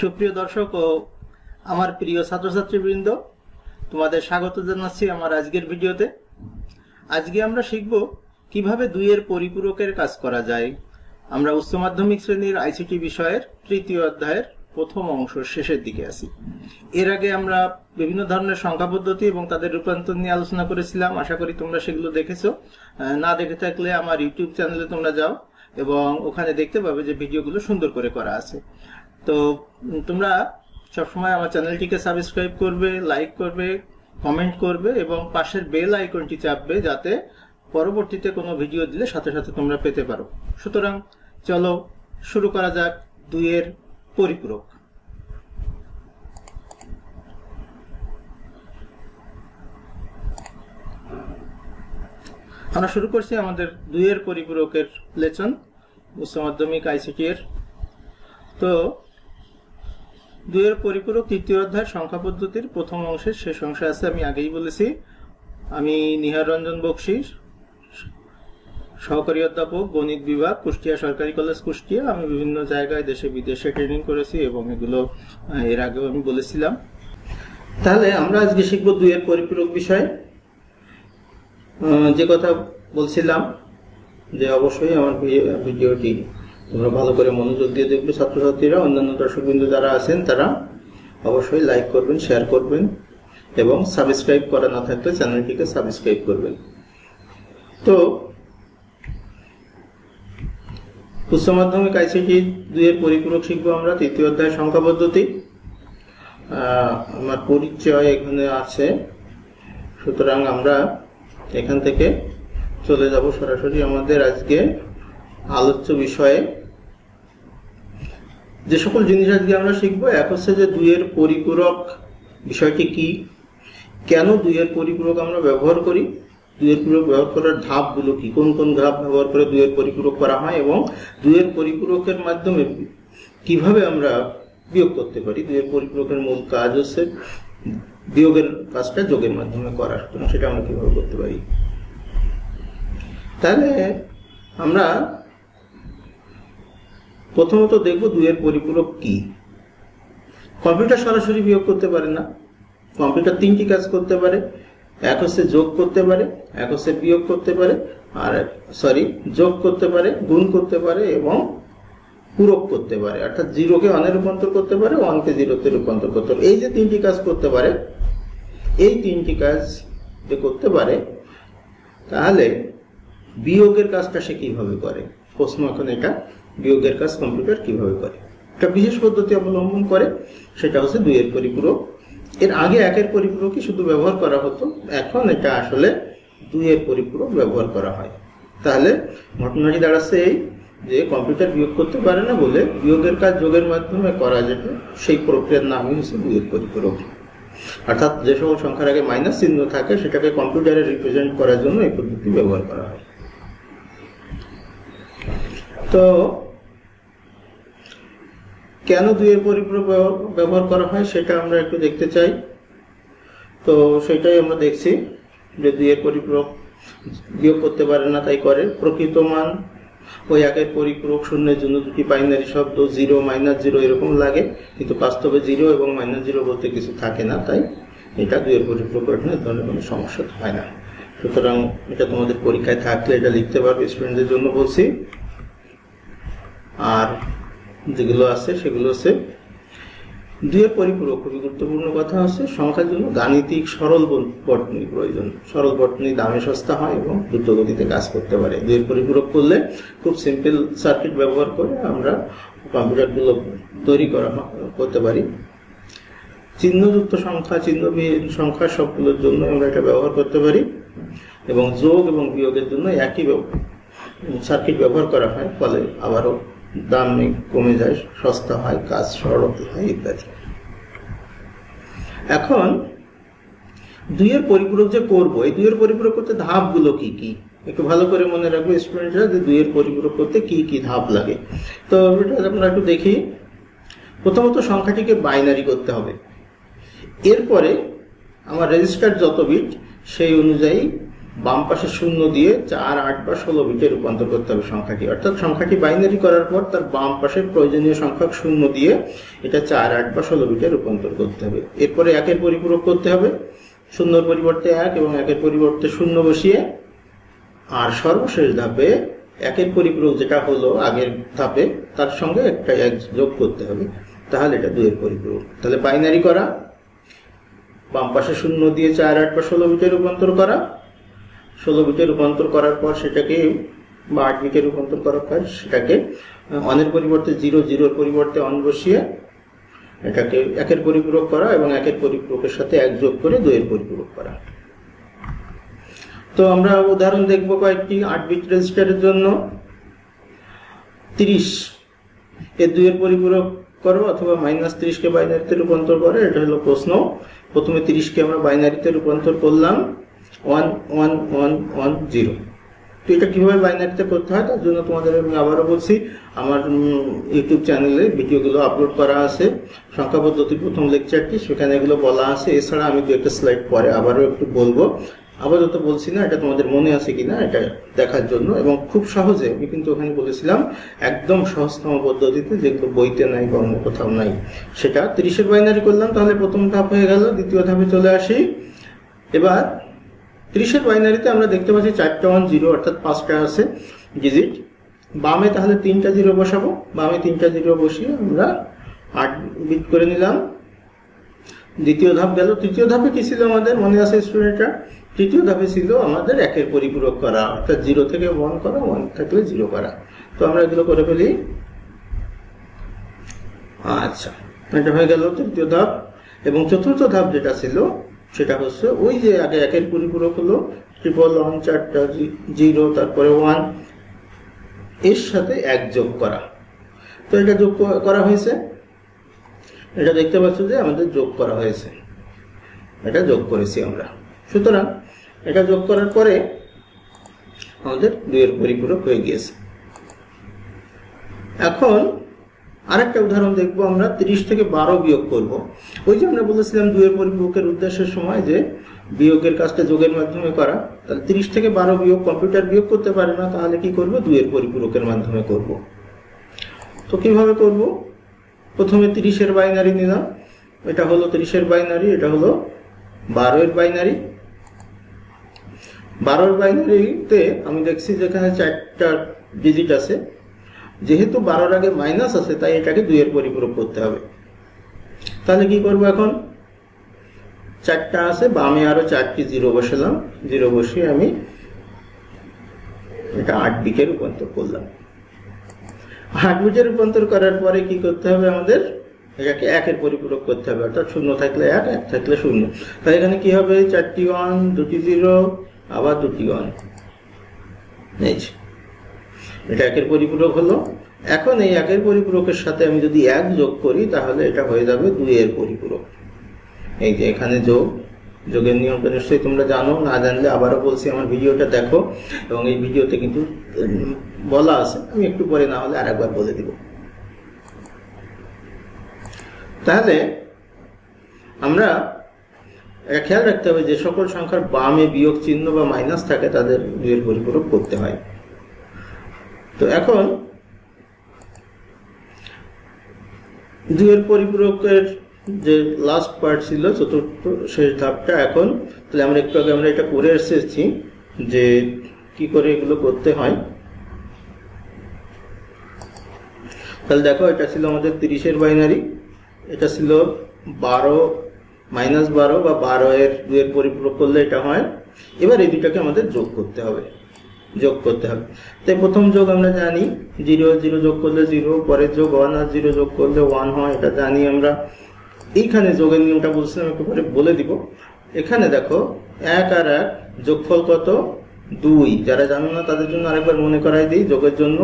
सुप्रिय दर्शक और आमार प्रिय छात्र छात्रीबृंद तुम्हारे स्वागत जानाच्छि आमार आजकेर भिडियोते। आजके आमरा शिखबो किभाबे दुइयेर परिपूरकेर काज करा जाय। आमरा उच्च माध्यमिक श्रेणीर आईसीटी विषयेर तृतीय अध्यायेर प्रथम अंश शेषेर दिके आछि। एर आगे आमरा विभिन्न धरनेर संख्या पद्धति एबं तादेर रूपान्तर निये आलोचना करेछिलाम। आशा करी तोमरा सेगुलो देखेछो, ना देखे थाकले आमार यूट्यूब चैनेले तोमरा जाओ एबं ओखाने देखते पाबे जे भिडियोगुलो सुंदर करे करा आछे। तो तोमरा सब समय आमार चैनलटिके सबस्क्राइब करबे, लाइक करबे, कमेंट करबे एबं पाशेर बेल आइकनटी चापबे जाते পরবর্তীতে কোনো ভিডিও দিলে সাথে সাথে তোমরা পেতে পারো। সুতরাং চলো শুরু করা যাক 2 এর পরিপূরক। আমরা শুরু করছি আমাদের 2 এর পরিপূরকের লেসন উচ্চ মাধ্যমিক আইসিটি এর। তো 2 এর পরিপূরক তৃতীয় অধ্যায় সংখ্যা পদ্ধতির প্রথম অংশের শেষ অংশে আছে। আমি আগেই বলেছি আমি নিহার রঞ্জন বক্সী, सहकारी अध्यापक गणित विभाग कुष्टिया सरकारी कलेज कुष्टिया। विभिन्न जगह देशे विदेशे ट्रेनिंग करेছি এবং এগুলো এর আগেও আমি বলেছিলাম। তাহলে আমরা আজকে শিখব 2 এর পরিপূরক বিষয়। যে কথা বলছিলাম যে অবশ্যই আমার ভিডিওটি তোমরা ভালো করে মনোযোগ দিয়ে দেখবে ছাত্রছাত্রীরা। অন্যান্য দর্শকবৃন্দ যারা আছেন তারা অবশ্যই লাইক করবেন, শেয়ার করবেন এবং সাবস্ক্রাইব করা না থাকলে চ্যানেলটিকে সাবস্ক্রাইব করবেন। তো उच्च माध्यमिक आईसीटी 2 এর পরিপূরক শিখবো আমরা তৃতীয় অধ্যায় সংখ্যা পদ্ধতি। আমার পরিচয় এখানে আছে, সুতরাং আমরা এখান থেকে চলে যাব সরাসরি আমাদের আজকে আলোচ্য বিষয়ে। যে সকল জিনিস আজকে আমরা শিখবো, এক হচ্ছে যে 2 এর পরিপূরক বিষয়টি কি, কেন 2 এর পরিপূরক আমরা ব্যবহার করি, 2 এর পরিপূরক ব্যবহার করার ধাপগুলো কি, কোন কোন ধাপ ব্যবহার করে 2 এর পরিপূরক করা হয় এবং 2 এর পরিপূরকের মাধ্যমে কিভাবে আমরা বিয়োগ করতে পারি। 2 এর পরিপূরকের মূল কাজ হচ্ছে বিয়োগের কাজটা যোগের মাধ্যমে করা, সেটা আমরা কিভাবে করতে পারি। তাহলে আমরা প্রথমত দেখব 2 এর পরিপূরক কি। কম্পিউটার সরাসরি বিয়োগ করতে পারে না, কম্পিউটার তিনটি কাজ করতে পারে। एक से जोग करते पारे, एक से वियोग करते पारे, और सॉरी जोग करते पारे, गुण करते पारे एवं पूरक करते पारे, अर्थात जीरो के अने रूपान्तर करते पारे, वन के जीरोते रूपान्तर करते पारे। ये तीन टी काज करते पारे, ये तीन टी काज जो करते पारे, ताहले वियोगेर काजटा से किभाबे करे प्रश्न। एखन एटा वियोगेर काज कम्पिउटार किभाबे करे, একটা বিশেষ পদ্ধতি অবলম্বন করে, সেটা হচ্ছে 2 এর পরিপূরক। এর আগে 1 এর পরিপূরকই শুধু ব্যবহার করা হতো, এখন এটা আসলে 2 এর পরিপূরক ব্যবহার করা হয়। তাহলে ঘটনাটি দাঁড়াচ্ছে এই যে কম্পিউটার বিয়োগ করতে পারে না বলে বিয়োগের কাজ যোগের মাধ্যমে করা যেত, সেই প্রক্রিয়ার নামই হচ্ছে 2 এর পরিপূরক। অর্থাৎ যে সকল সংখ্যার আগে মাইনাস চিহ্ন থাকে সেটাকে কম্পিউটারে রিপ্রেজেন্ট করার জন্য এই পদ্ধতি ব্যবহার করা হয়। তো কেন 2 এর পরিপূরক ব্যবহার করা হয় সেটা আমরা একটু দেখতে চাই। তো সেটাই আমরা দেখছি যে 2 এর পরিপূরক বিয়োগ করতে পারে না, তাই করে প্রকৃত মান ওই 1 এর পরিপূরক শূন্যের জন্য দুটি বাইনারি শব্দ 0 -0 এরকম লাগে, কিন্তু বাস্তবে 0 এবং -0 বলতে কিছু থাকে না, তাই এটা 2 এর পরিপূরক গঠনের কোনো সমস্যা হয় না। সুতরাং এটা তোমাদের পরীক্ষায় থাকলে এটা লিখতে পারবে, স্টুডেন্টদের জন্য বলছি। আর যেগুলো আছে সেগুলো হচ্ছে 2 এর পরিপূরক খুবই গুরুত্বপূর্ণ কথা হচ্ছে সংখ্যার জন্য গাণিতিক সরল বটনী প্রয়োজন। সরল বটনী দামে সস্তা হয় এবং দ্রুত গতিতে কাজ করতে পারে। 2 এর পরিপূরক করলে খুব সিম্পল সার্কিট ব্যবহার করে আমরা কম্পিউটারগুলো তৈরি করতে পারি। চিহ্নযুক্ত সংখ্যা, চিহ্নবিহীন সংখ্যা সবগুলোর জন্য আমরা এটা ব্যবহার করতে পারি এবং যোগ এবং বিয়োগের জন্য একই সার্কিট ব্যবহার করা হয়, ফলে আবারও দাম কমে যায়, সস্তা হয়, কাজ সরল হয় ইত্যাদি। এখন 2 এর পরিপূরক যে করব, এই 2 এর পরিপূরক করতে ধাপগুলো কি কি একটু ভালো করে মনে রাখবে স্টুডেন্টরা, যে 2 এর পরিপূরক করতে কি কি ধাপ লাগে। তো এটা আমরা একটু দেখি। প্রথমত সংখ্যাটিকে বাইনারি করতে হবে, এরপরে আমার রেজিস্টার যত বিট সেই অনুযায়ী बाम पाशे शून्य दिए 4, 8 বা 16 বিটে रूपान्तर करते हैं संख्या अर्थात संख्या बाइनरि करार पर तार बाम पाशे प्रयोजनीय संख्या शून्य दिए एटा 4, 8 বা 16 विटे रूपान्तर करते हैं। एरपर एकेर परिपूरक करते हैं शून्यर परिवर्ते 1 एबं एकेर परिवर्ते शून्य बसिए और सर्वशेष धापे एकेर परिपूरक जेटा हलो आगेर धापे तार संगे एकटा 1 जोग करते हैं ताहले एटा 2 एर परिपूरक। ताहले बाइनरि करा बाम पाशे शून्य दिए 4, 8 বা 16 विटे रूपान्तर करा 16 বিটে रूपान्तर करार पर सेटाके 8 বিটে रूपान्तर करार पर सेटाके अनेर परिवर्ते 0, 0 परिवर्ते अन बसिए एटाके 1 परिपूरक करा एबं 1 परिपूरकेर साथे 1 जोग करे 2 एर परिपूरक करा। तो आमरा उदाहरण देखब कयेकटी 8 বিট रेजिस्टारेर जोन्नो 30 एर 2 एर परिपूरक करो अथवा -30 के बाइनारिते रूपान्तर करे एटा हलो प्रश्न। प्रथमे 30 के आमरा बाइनारिते रूपान्तर करलाम 1, 1, 1, 1, 0 तो ये क्यों बाइनारिते करते हैं तरह तुम्हें आबारो बोलছি আমার ইউটিউব চ্যানেলে ভিডিওগুলো আপলোড করা আছে সংখ্যা পদ্ধতির প্রথম লেকচারটি সেখানে এগুলো বলা আছে। এছাড়া আমি দুই একটা স্লাইড পরে আবারো একটু বলবো আপাতত বলছি না এটা তোমাদের মনে আছে কিনা এটা দেখার জন্য এবং খুব সহজে আমি কিন্তু ওখানে বলেছিলাম একদম সহজতম পদ্ধতিতে যেগুলো বইতে নাই কোনো কোথাও নাই সেটা 30 এর বাইনারি করলাম তাহলে প্রথম ধাপ হয়ে গেল। দ্বিতীয় ধাপে চলে আসি। এবার 30 বাইনারিতে আমরা দেখতে পাচ্ছি 4টা 1, 0 অর্থাৎ 5টা আছে ডিজিট। বামে তাহলে 3টা 0 বসাবো। বামে 3টা 0 বসিয়ে আমরা 8 বিট করে নিলাম। দ্বিতীয় ধাপ গেল। তৃতীয় ধাপে কি ছিল আমাদের মনে আছে স্টুডেন্টরা? তৃতীয় ধাপে ছিল আমাদের 1 এর পরিপূরক করা অর্থাৎ 0 থেকে 1 করা 1 থেকে 0 করা। তো আমরা এগুলো করে ফেলি। আচ্ছা এটা হয়ে গেল তৃতীয় ধাপ। এবং চতুর্থ ধাপ যেটা ছিল সেটা হচ্ছে ওই যে আগে 1 এর পরিপূরক হলো 1, 1, 4টা 0 তারপরে 1 এর সাথে 1 যোগ করা। তো এটা যোগ করা হয়েছে এটা দেখতে পাচ্ছ যে আমাদের যোগ করা হয়েছে এটা যোগ করেছি আমরা। সুতরাং এটা যোগ করার পরে আমাদের 2 এর পরিপূরক হয়ে গিয়েছে। এখন আরেকটা উদাহরণ দেখব আমরা 30 থেকে 12 বিয়োগ করব। ওই যে আমরা বলেছিলাম 2 এর পরিপূরকের উদ্দেশ্যের সময় যে বিয়োগের কাজটা যোগের মাধ্যমে করা। তাহলে 30 থেকে 12 বিয়োগ কম্পিউটার বিয়োগ করতে পারে না তাহলে কি করব 2 এর পরিপূরকের মাধ্যমে করব। তো কিভাবে করব প্রথমে 30 এর বাইনারি নিলাম এটা হলো 30 এর বাইনারি এটা হলো 12 এর বাইনারি। 12 এর বাইনারিতে আমি দেখছি যেখানে 4টা ডিজিট আছে যেহেতু 12 আগে মাইনাস আছে তাই এটাকে 2 এর পরিপূরক করতে হবে। তাহলে কি করব এখন 4টা আছে বামে আরো 4টি 0 বসালাম 0 বসিয়ে আমি এটা 8 বিটে রূপান্তর করলাম। 8 বিটে রূপান্তর করার পরে কি করতে হবে আমাদের এটাকে 1 এর পরিপূরক করতে হবে অর্থাৎ 0 থাকলে 1 1 থাকলে 0। তাহলে এখানে কি হবে 4টি 1, 2টি 0 আবার 2টি 1 এই এটা 1 এর পরিপূরক হলো। এখন এই 1 এর পরিপূরকের সাথে আমি যদি 1 যোগ করি তাহলে এটা হয়ে যাবে 2 এর পরিপূরক। এই যে এখানে যোগের নিয়মটা নিশ্চয়ই তোমরা জানো না জানলে আবারো বলছি আমার ভিডিওটা দেখো এবং এই ভিডিওতে কিন্তু বলা আছে আমি একটু পরে না হলে আরেকবার বলে দিব। তাহলে আমরা এটা খেয়াল রাখতে হবে যে সকল সংখ্যার বামে বিয়োগ চিহ্ন বা মাইনাস থাকে তাদের 2 এর পরিপূরক করতে হয়। তো এখন 2 এর পরিপূরকের যে লাস্ট পার্ট ছিল চতুর্থ শেষ ধাপটা এখন তাহলে আমরা একটু আগে আমরা এটা করে এসেছি যে কি করে এগুলো করতে হয়। তাহলে দেখো এটা ছিল আমাদের 30 এর বাইনারি এটা ছিল 12 - 12 বা 12 এর 2 এর পরিপূরক করলে এটা হয়। এবার এই দুটাকে আমাদের যোগ করতে হবে प्रथम जोग আমরা জানি 0, 0 যোগ করলে 0 পরের যোগ 1 আর 0 যোগ করলে 1 হয় এটা জানি আমরা। এইখানে যোগের নিয়মটা বলছিলাম একটু পরে বলে দিব। এখানে দেখো 1 আর 1 যোগফল কত 2। যারা জানো না তাদের জন্য আরেকবার মনে করাই দেই যোগের জন্য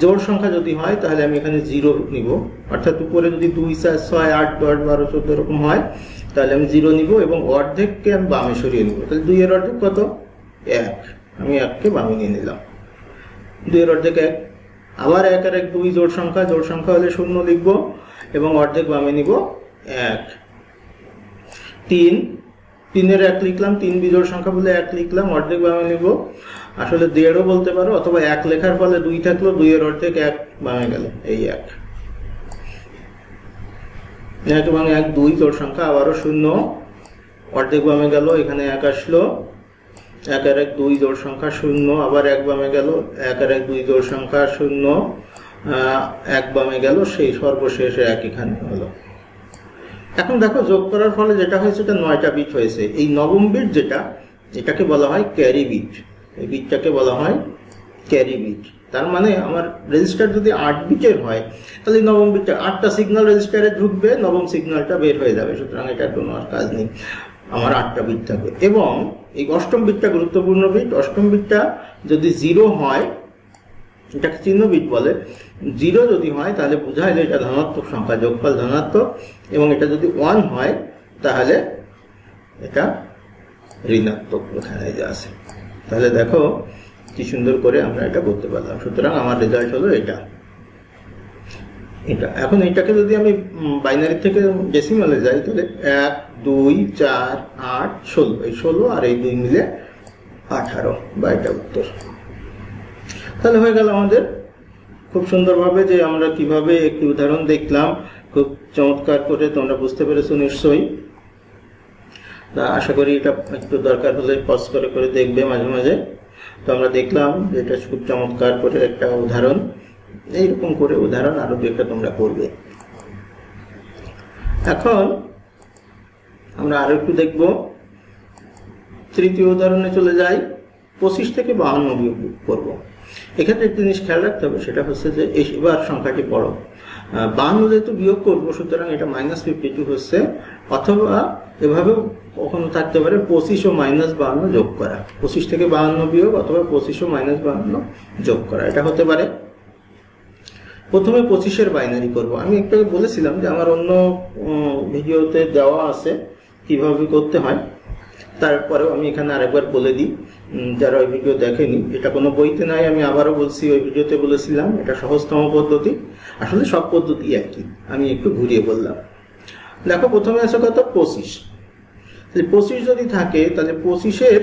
জোড় সংখ্যা যদি হয় তাহলে আমি এখানে 0 নিব অর্থাৎ উপরে যদি 2, 4, 6, 8, 10, 12, 14 এরকম হয় তাহলে আমি 0 নিব এবং অর্ধেককে আমি বামে সরিয়ে নিব। তাহলে 2 এর অর্ধেক কত 1 আমি 1 কে বামে নিয়ে নিলাম 2 এর অর্ধেক 1 আবার 1 আর 1 2 জোড় সংখ্যা হলে 0 লিখব এবং অর্ধেক বামে নিব 1। 3 तीनेर एक लिखलाम तीन विजोड़ संख्या बोले एक लिखलाम अर्धेक बामे निब आसले देड़ो बोलते पारो अथवा एक लेखार फले दुई थाकलो दुइएर अर्धेक एक बामे गेलो एई एक एक बामे एक दुई जोड़ संख्या आबारो शून्य अर्धेक बामे गेलो एखाने एक आसलो एक आर एक दुई जोड़ संख्या शून्य आबार एक बामे गेलो एक आर एक दुई जोड़ संख्या शून्य एक बामे गेलो सेई सर्वशेष एक एखाने हलो एखन देखो जोग करार फले जेटा हयेछे सेटा 9टा बीट हयेछे एई नवम बीट जेटा एटाके बला हय क्यारि बीट एई बीटटाके बला हय क्यारि बीट तार माने आमार रेजिस्टार जदि 8 बीटेर हय ताहले नवम बीटे 8टा सिगन्याल रेजिस्टारे ढुकबे नवम सिगन्यालटा बेर हये जाबे सुतरां एटार कोनो आर काज नेई आमार 8टा बीट थाकबे एबं एई अष्टम बीटटा गुरुत्वपूर्ण बीट अष्टम बीटटा जदि 0 हय एटाके चिह्न बीट बले जिरो जदि हय ताहले बोझाय जे एटा धनात्मक संख्या जोगफल धनात्मक एबं एटा जदि 1 हय ताहले एटा ऋणात्मक বোঝায় যা আছে তাহলে দেখো কি সুন্দর করে আমরা এটা করতে পারলাম সুতরাং আমার রেজাল্ট হলো এটা এটা এখন এটাকে যদি আমি বাইনারি থেকে ডেসিমালে যাই তাহলে 1 2 4 8 16 এই 16 আর এই 2 মিলে 18 বা এটা উত্তর তাহলে হয়ে গেল আমাদের খুব সুন্দরভাবে যে আমরা কিভাবে একটি উদাহরণ দেখলাম খুব চমৎকার করে তোমরা বুঝতে পেরেছো নিশ্চয়ই তা আশা করি এটা একটু দরকার হলে পজ করে করে দেখবে মাঝে মাঝে তো আমরা দেখলাম এটা খুব চমৎকার করে একটা উদাহরণ এই রকম করে উদাহরণ আরো একটা তোমরা করবে এখন আমরা আরো একটু দেখব তৃতীয় উদাহরণে চলে যাই 25 থেকে 52 বিয়োগ করব एखे एक जिन ख्याल रखते हैं संख्या बड़ो बान्न जेहतु वियोग करब सूतरा माइनस 52 हे अथवा एभावे कखनो थाकते पारे 25 और माइनस 52 जोग करा 25 थेके 52 वियोग अथवा 25 और माइनस 52 जोग करा एटा होते पारे प्रथमे 25 एर बाइनारि करब आमि एकटाके बोलेछिलाम जे आमार अन्य भिडियोते देवा आछे किभाबे करते हय तारपरेও আমি এখানে আরেকবার বলে দিই যারা ওই ভিডিও দেখেনি এটা কোনো বইতে নাই আমি আবারো বলছি ওই ভিডিওতে বলেছিলাম এটা সহজতম পদ্ধতি আসলে সব পদ্ধতি একই আমি একটু ঘুরিয়ে বললাম দেখো প্রথমে আছে কত 25 তাহলে 25 যদি থাকে তাহলে 25 এর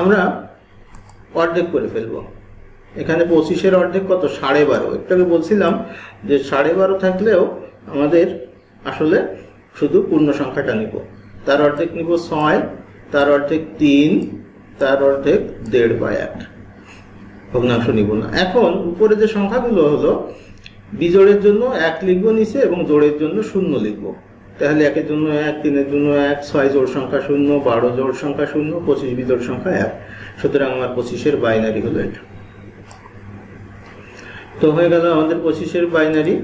আমরা অর্ধেক করে ফেলব এখানে 25 এর অর্ধেক কত 12.5 একটাকে বলছিলাম যে 12.5 থাকলেও আমাদের আসলে শুধু পূর্ণ সংখ্যাটা নিব तार अर्धेक निब 6 तार अर्धेक 3 तार अर्धेक 1.5 বা 1 ভগ্নাংশ নিব না এখন উপরে যে সংখ্যাগুলো হলো বিজোড়ের জন্য 1 লিখব নিচে এবং জোড়ের জন্য 0 লিখব তাহলে 1 এর জন্য 1 3 এর জন্য 1 6 জোড় সংখ্যা 0 12 জোড় সংখ্যা 0 25 বিজোড় সংখ্যা 1 সুতরাং আমার 25 এর বাইনারি হলো এটা তো হয়ে গেল আমাদের 25 এর বাইনারি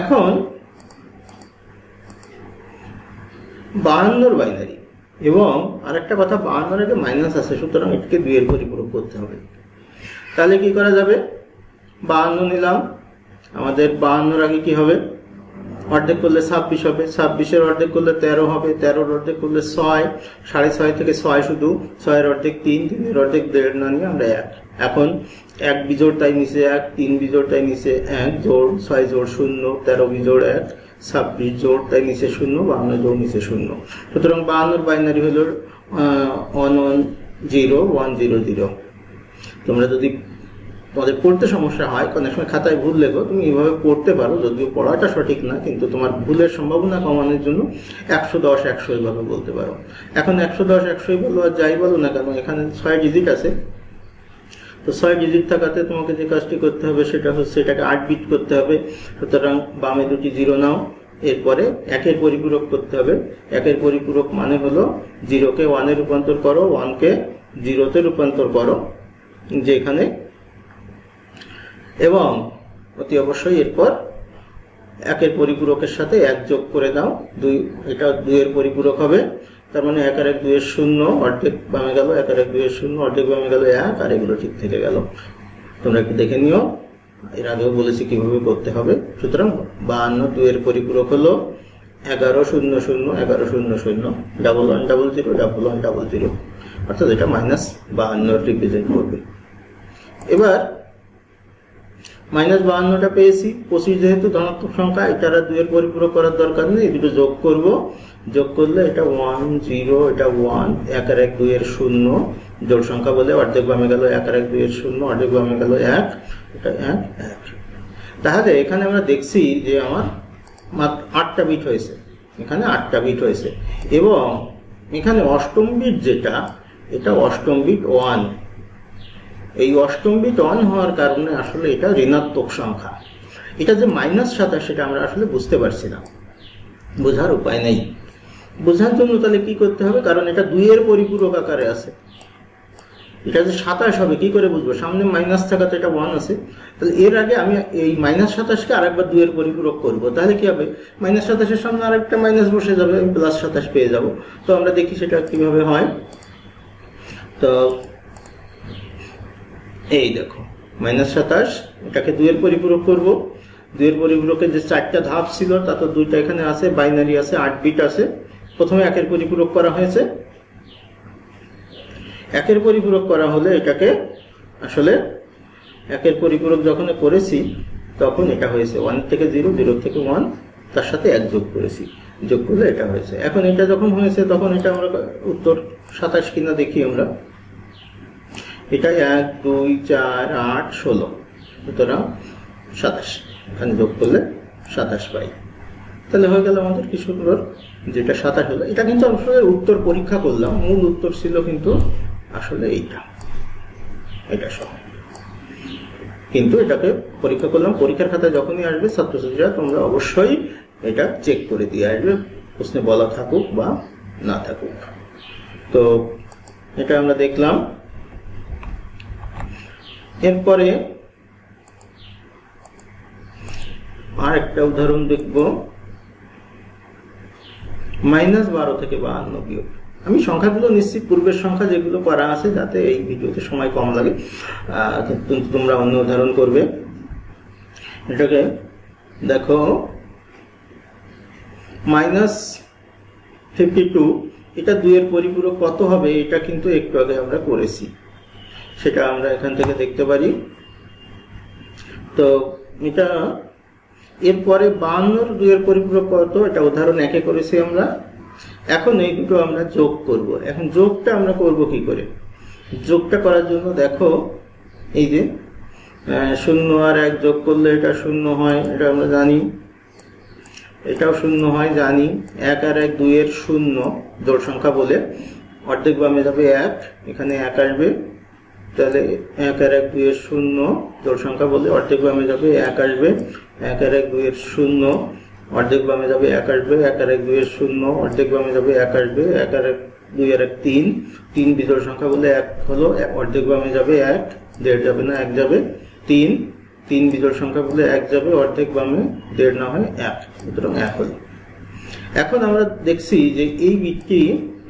এখন 52 বাইনারি এবং আরেকটা কথা 52 এর আগে মাইনাস আছে সুতরাং এটাকে 2 এর পরিপূরক করতে হবে তাহলে কি করা যাবে 52 নিলাম আমাদের 52 এর আগে কি হবে অর্ধেক করলে 26 হবে 26 এর অর্ধেক করলে 13 হবে 13 এর অর্ধেক করলে 6 6.5 থেকে 6 শুধু 6 এর অর্ধেক 3 3 এর অর্ধেক 1.5 না নিয়ে আমরা 1 এখন 1 বিজোড় তাই নিচে 1 3 বিজোড় তাই নিচে 1 জোড় 6 জোড় 0 13 বিজোড় 1 26 जोड़ ताई नीचे शून्य 52 जोड़ नीचे शून्य सूतरां 52 बाइनारि हलो 110 100 तुम्हारा जो तुम्हारे पढ़ते समस्या है अनेक समय खाताय भूल लेखो तुम एइभावे पढ़ते पारो यदिओ पढ़ाटा सठिक ना किन्तु तुम्हार भूलेर सम्भावना कमानोर जोन्नो 110 100 एइभावे बोलते पारो एखन 110 100 बोलो आर जाई बोलो ना कारण एखाने 6 डिजिट आछे तो 6 डिजिट थाकाते तुम्हें जो काजटी करते हैं सेटा होच्छे एटाके 8 बिट करते हैं सूतरां बामे दुटी जिरो नाओ एरपरे 1 एर परिपूरक करते हैं 1 एर परिपूरक माने हलो 0 के 1 ए रूपान्तर करो 1 के 0 ते रूपान्तर करो जेखाने एवं अति अवश्यई एरपर 1 एर परिपूरकेर साथे 1 जोग करे दाओ 2 एटा 2 एर परिपूरक होबे तार माने 1 1 2 शून्य अर्धेक बामे गेल 1 1 2 शून्य अर्धेक बामे गेल 1 और एगुलो ठीक थेके गेल तोमरा एकटु देखे निओ एर आगे बोलेछि किभाबे करते होबे सुतरां 52 2 एर परिपूरक हलो 11 0 0 11 0 0 11 00 00 अर्थात एटा माइनस 52 रिप्रेजेंट करबे एबार माइनस 52টা পেয়েছি 25 যেহেতু ধনাত্মক সংখ্যা এটা 2 এর পরিপূরক করার দরকার নেই দুটো যোগ করব যোগ করলে এটা 1 0 এটা 1 1 আর 1 2 এর 0 জোড় সংখ্যা বলে অর্ধেক বামে গেল 1 আর 1 2 এর 0 অর্ধেক বামে গেল 1 এটা 1 1 তাহলে এখানে আমরা দেখছি যে আমার মাত্র 8টা বিট হয়েছে এখানে 8টা বিট হয়েছে এবং এখানে অষ্টম বিট যেটা এটা অষ্টম বিট 1 এই অষ্টম বিট 1 হওয়ার কারণে আসলে এটা ঋণাত্মক সংখ্যা এটা যে -27 সেটা আমরা আসলে বুঝতে পারছি না বোঝার উপায় নেই বোঝার জন্য তাহলে কি করতে হবে কারণ এটা 2 এর পরিপূরক আকারে আছে এটা যে 27 হবে কি করে বুঝবো সামনে মাইনাস থাকাতে এটা 1 আছে তাহলে এর আগে আমি এই -27 কে আরেকবার 2 এর পরিপূরক করব তাহলে কি হবে -27 এর সামনে আরেকটা মাইনাস বসে যাবে +27 পেয়ে যাব তো আমরা দেখি সেটা কিভাবে হয় তো এই দেখো -27 এটাকে 2 এর পরিপূরক করব 2 এর পরিপূরকের যে 4টা ধাপ ছিল তাতে 2টা এখানে আছে বাইনারি আছে 8 বিট আছে প্রথমে 1 এর পরিপূরক করা হয়েছে 1 এর পরিপূরক করা হলে এটাকে আসলে 1 এর পরিপূরক যখন করেছি তখন এটা হয়েছে 1 থেকে 0 0 থেকে 1 তার সাথে 1 যোগ করেছি যোগ করলে এটা হয়েছে এখন এটা যখন হয়েছে তখন এটা আমরা উত্তর 27 কিনা দেখি আমরা এটা 1 2 4 8 16 সুতরাং 27 এখানে যোগ করলে 27 পাই তাহলে হয়ে গেল আমাদের কি সুন্দর যেটা 27 হলো এটা কিন্তু আসলে উত্তর পরীক্ষা করলাম মূল উত্তর ছিল কিন্তু আসলে এইটা এটা সহ কিন্তু এটাকে পরীক্ষা করলাম পরীক্ষার খাতায় যখনই আসবে ছাত্রছাত্রীরা তোমরা অবশ্যই এটা চেক করে দিয়ে আসবে প্রশ্নে বলা থাকুক বা না থাকুক তো এটা আমরা দেখলাম এরপরে আরেকটা উদাহরণ দেখব -12 থেকে 52 বিয়োগ আমি সংখ্যাগুলো নিশ্চিত পূর্বের সংখ্যা যেগুলো করা আছে যাতে এই ভিডিওতে সময় কম লাগে কিন্তু তোমরা অন্য উদাহরণ করবে এটাকে দেখো -52 এটা 2 এর পরিপূরক কত হবে এটা কিন্তু একটু আগে আমরা করেছি সেটা আমরা এখান থেকে দেখতে পারি তো এটা এর পরে 52 এর 2 এর পরিপূরক কত এটা উদাহরণ 1 এ করেছি আমরা এখন এই দুটো আমরা যোগ করব এখন যোগটা আমরা করব কি করে যোগটা করার জন্য দেখো এই যে 0 আর 1 যোগ করলে এটা 0 হয় এটা আমরা জানি এটাও 0 হয় জানি 1 আর 1 2 এর 0 জোড় সংখ্যা বলে অর্ধেক বামে যাবে 1 এখানে 1 আসবে তাহলে 1 আর 1 2 এর 0 জোড় সংখ্যা বলে অর্ধেক বামে যাবে 1 আসবে 1 আর 1 2 এর 0 অর্ধেক বামে যাবে 1 আসবে 1 আর 1 2 এর 0 অর্ধেক বামে যাবে 1 আসবে 1 আর 2 এর 3 3 বিজোড় সংখ্যা বলে 1 হলো অর্ধেক বামে যাবে 1 দেড় যাবে না 1 যাবে 3 3 বিজোড় সংখ্যা বলে 1 যাবে অর্ধেক বামে দেড় না হয় 1 সুতরাং 1 হলো এখন আমরা দেখছি যে এই বিটটি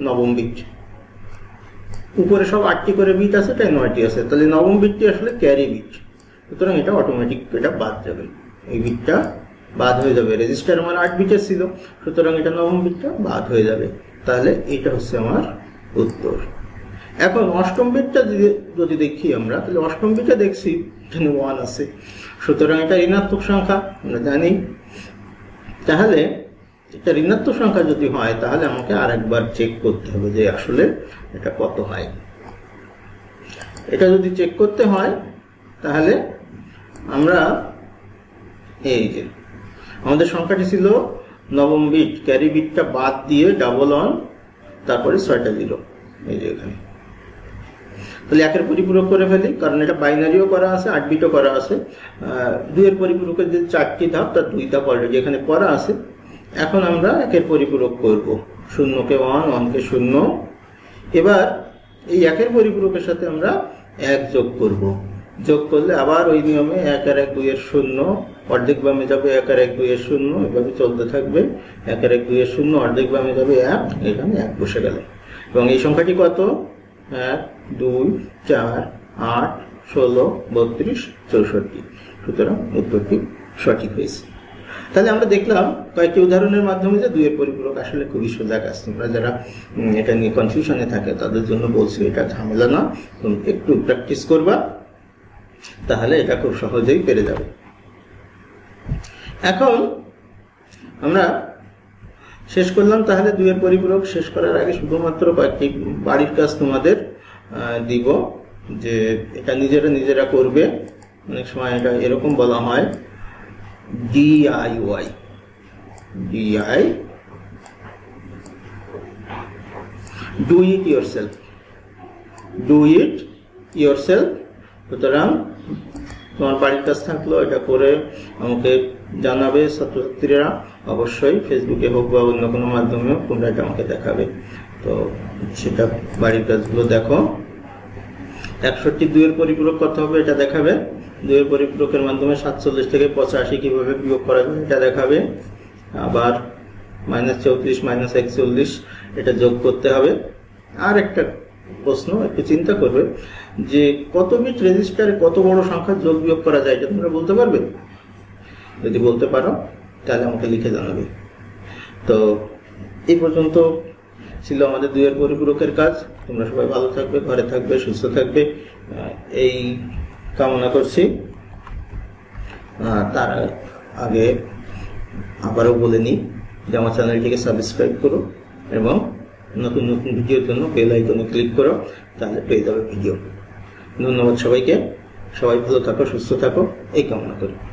নবম বিট উপরে সব 8টি করে বিট আছে তাই 9টি আছে তাহলে নবম বিটটি আসলে ক্যারি বিট সুতরাং এটা অটোমেটিক এটা বাদ যাবে এই বিটটা বাদ হয়ে যাবে রেজিস্টার মান 8 বিটের ছিল সুতরাং এটা নবম বিটটা বাদ হয়ে যাবে তাহলে এটা হচ্ছে আমার উত্তর এখন অষ্টম বিটটা যদি দেখি আমরা তাহলে অষ্টম বিটে দেখছি এখানে 1 আছে সুতরাং এটা ঋণাত্মক সংখ্যা আমরা জানি তাহলে এটা ঋণাত্মক সংখ্যা যদি হয় তাহলে আমাকে আরেকবার চেক করতে হবে যে আসলে এটা কত হয় এটা যদি চেক করতে হয় তাহলে আমরা এই যে আমাদের সংখ্যাটি ছিল নবম বিট ক্যারি বিটটা বাদ দিয়ে ডাবল অন তারপরে 6টা 0 এই যে এখানে তাহলে 1 এর পরিপূরক করে ফেলি কারণ এটা বাইনারিও করা আছে 8 বিটও করা আছে 2 এর পরিপূরকের যে 4টি ধাপ তার 2 ধাপ অলরেডি এখানে করা আছে এখন আমরা 1 এর পরিপূরক করব 0 কে 1 1 কে 0 এবার এই 1 এর পরিপূরকের সাথে আমরা 1 যোগ করব যোগ করলে আবার ওই নিয়মে 1 আর 1 2 এর 0 অর্ধেক বামে যাবে 1 আর 1 2 এর 0 এভাবে চলতে থাকবে 1 আর 1 2 এর 0 অর্ধেক বামে যাবে 1 এখানে 1 বসে গেল এবং এই সংখ্যাটি কত 1 2 4 8 16 32 64 সুতরাং উত্তরটি সঠিক হয়েছে তাহলে আমরা দেখলাম কয়েকটি উদাহরণের মাধ্যমে যে 2 এর পরিপূরক আসলে খুবই সোজা কাজ তোমরা যারা এটা নিয়ে কনফিউশনে থাকে তাদের জন্য বলছি এটা ঝামেলা না তুমি একটু প্র্যাকটিস করবা তাহলে এটা খুব সহজেই পেরে যাবে এখন আমরা शेष करलाम তাহলে দুইয়ের পরিপূরক শেষ করার আগে শুধুমাত্র কয়েকটি বাড়ির কাজ তোমাদের দিব যে এটা নিজেরা নিজেরা করবে অনেক সময় এটা এরকম বলা হয় DIY do it yourself সুতরাং তোমার বাড়ির কাজ থাকলো এটা করে আমাকে জানাবে ছাত্রছাত্রীরা অবশ্যই ফেসবুকে হোক বা অন্য কোনো মাধ্যমে তোমরা এটা আমাকে দেখাবে তো সেটা বাড়ির কাজগুলো দেখো ৬১/২ এর পরিপূরক কত হবে এটা দেখাবে ২ এর পরিপূরকের মাধ্যমে ৪৭ থেকে ৮৫ কিভাবে বিয়োগ করা যায় এটা দেখাবে আবার -৩৪ -৪১ এটা যোগ করতে হবে আর একটা প্রশ্ন একটু চিন্তা করবে যে কত বিট রেজিস্টারে কত বড় সংখ্যা যোগ বিয়োগ করা যায় এটা তোমরা বলতে পারবে যদি বলতে পারো তাহলে আমাকে লিখে জানাবে তো এই পর্যন্ত ছিল আমাদের ২ এর পরিপূরকের কাজ তোমরা সবাই ভালো থাকবে ঘরে থাকবে সুস্থ থাকবে এই কামনা করছি তার আগে আবারও বলে নিই যে আমার চ্যানেলটিকে সাবস্ক্রাইব করো এবং নতুন নতুন ভিডিওর জন্য বেল আইকনে ক্লিক করো তাহলে পেয়ে যাবে ভিডিও ধন্যবাদ সবাইকে সবাই ভালো থাকো সুস্থ থাকো এই কামনা করি